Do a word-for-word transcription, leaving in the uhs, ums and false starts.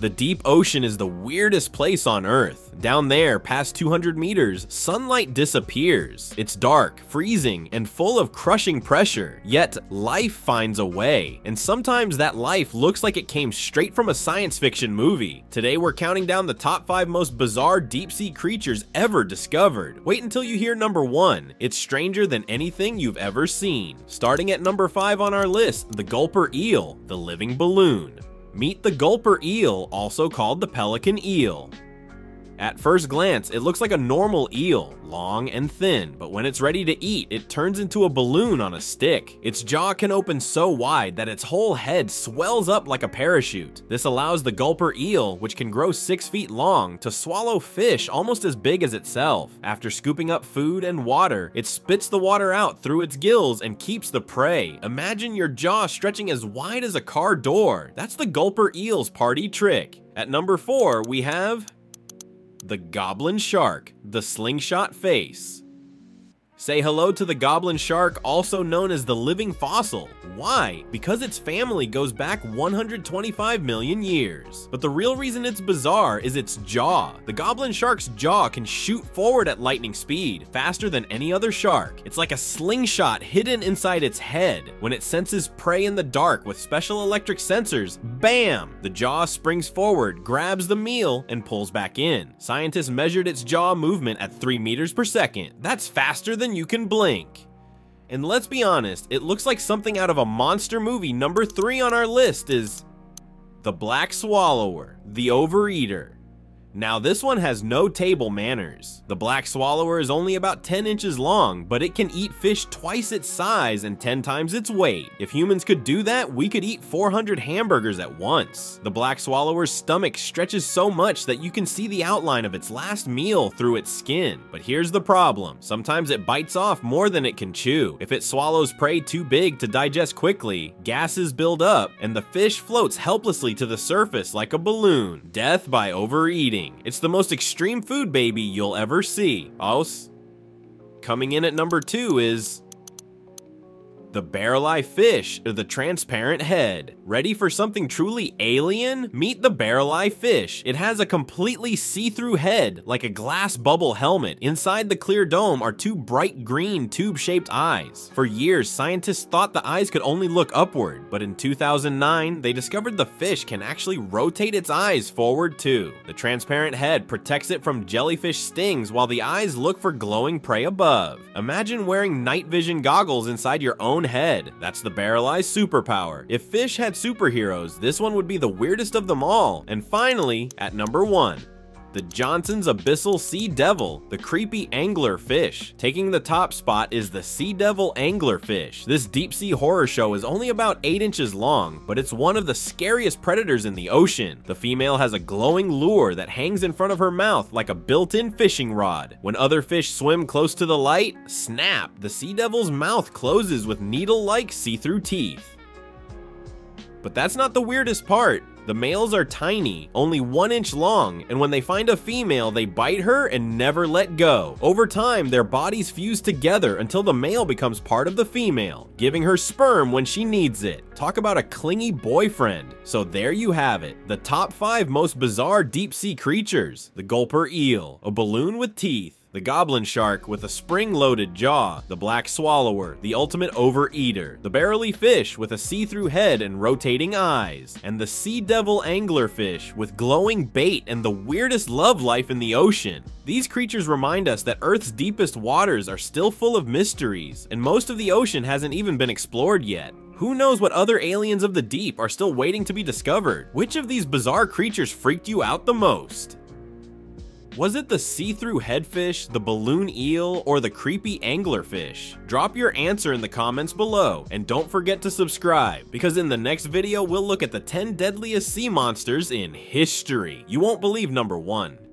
The deep ocean is the weirdest place on Earth. Down there, past two hundred meters, sunlight disappears. It's dark, freezing, and full of crushing pressure. Yet, life finds a way. And sometimes that life looks like it came straight from a science fiction movie. Today, we're counting down the top five most bizarre deep-sea creatures ever discovered. Wait until you hear number one. It's stranger than anything you've ever seen. Starting at number five on our list, the Gulper Eel, the living balloon. Meet the gulper eel, also called the pelican eel. At first glance, it looks like a normal eel, long and thin, but when it's ready to eat, it turns into a balloon on a stick. Its jaw can open so wide that its whole head swells up like a parachute. This allows the gulper eel, which can grow six feet long, to swallow fish almost as big as itself. After scooping up food and water, it spits the water out through its gills and keeps the prey. Imagine your jaw stretching as wide as a car door. That's the gulper eel's party trick. At number four, we have the Goblin Shark, the slingshot face. Say hello to the Goblin Shark, also known as the living fossil. Why? Because its family goes back one hundred twenty-five million years. But the real reason it's bizarre is its jaw. The Goblin Shark's jaw can shoot forward at lightning speed, faster than any other shark. It's like a slingshot hidden inside its head. When it senses prey in the dark with special electric sensors, bam! The jaw springs forward, grabs the meal, and pulls back in. Scientists measured its jaw movement at three meters per second. That's faster than you can blink. And let's be honest, it looks like something out of a monster movie. Number three on our list is the Black Swallower, the overeater. Now this one has no table manners. The black swallower is only about ten inches long, but it can eat fish twice its size and ten times its weight. If humans could do that, we could eat four hundred hamburgers at once. The black swallower's stomach stretches so much that you can see the outline of its last meal through its skin. But here's the problem. Sometimes it bites off more than it can chew. If it swallows prey too big to digest quickly, gases build up, and the fish floats helplessly to the surface like a balloon. Death by overeating. It's the most extreme food baby you'll ever see. Os. Coming in at number two is the barrel-eye fish, or the transparent head. Ready for something truly alien? Meet the barrel-eye fish. It has a completely see-through head, like a glass bubble helmet. Inside the clear dome are two bright green tube-shaped eyes. For years, scientists thought the eyes could only look upward, but in two thousand nine, they discovered the fish can actually rotate its eyes forward too. The transparent head protects it from jellyfish stings while the eyes look for glowing prey above. Imagine wearing night vision goggles inside your own head. That's the barrel-eye superpower. If fish had superheroes, this one would be the weirdest of them all. And finally, at number one, the Johnson's Abyssal Sea Devil, the creepy angler fish. Taking the top spot is the Sea Devil angler fish. This deep-sea horror show is only about eight inches long, but it's one of the scariest predators in the ocean. The female has a glowing lure that hangs in front of her mouth like a built-in fishing rod. When other fish swim close to the light, snap! The Sea Devil's mouth closes with needle-like see-through teeth. But that's not the weirdest part. The males are tiny, only one inch long, and when they find a female, they bite her and never let go. Over time, their bodies fuse together until the male becomes part of the female, giving her sperm when she needs it. Talk about a clingy boyfriend. So there you have it, the top five most bizarre deep-sea creatures. The gulper eel, a balloon with teeth. The goblin shark with a spring-loaded jaw, the black swallower, the ultimate overeater, the barrel-eye fish with a see-through head and rotating eyes, and the sea devil anglerfish with glowing bait and the weirdest love life in the ocean. These creatures remind us that Earth's deepest waters are still full of mysteries, and most of the ocean hasn't even been explored yet. Who knows what other aliens of the deep are still waiting to be discovered? Which of these bizarre creatures freaked you out the most? Was it the see-through headfish, the balloon eel, or the creepy anglerfish? Drop your answer in the comments below, and don't forget to subscribe, because in the next video we'll look at the ten deadliest sea monsters in history. You won't believe number one.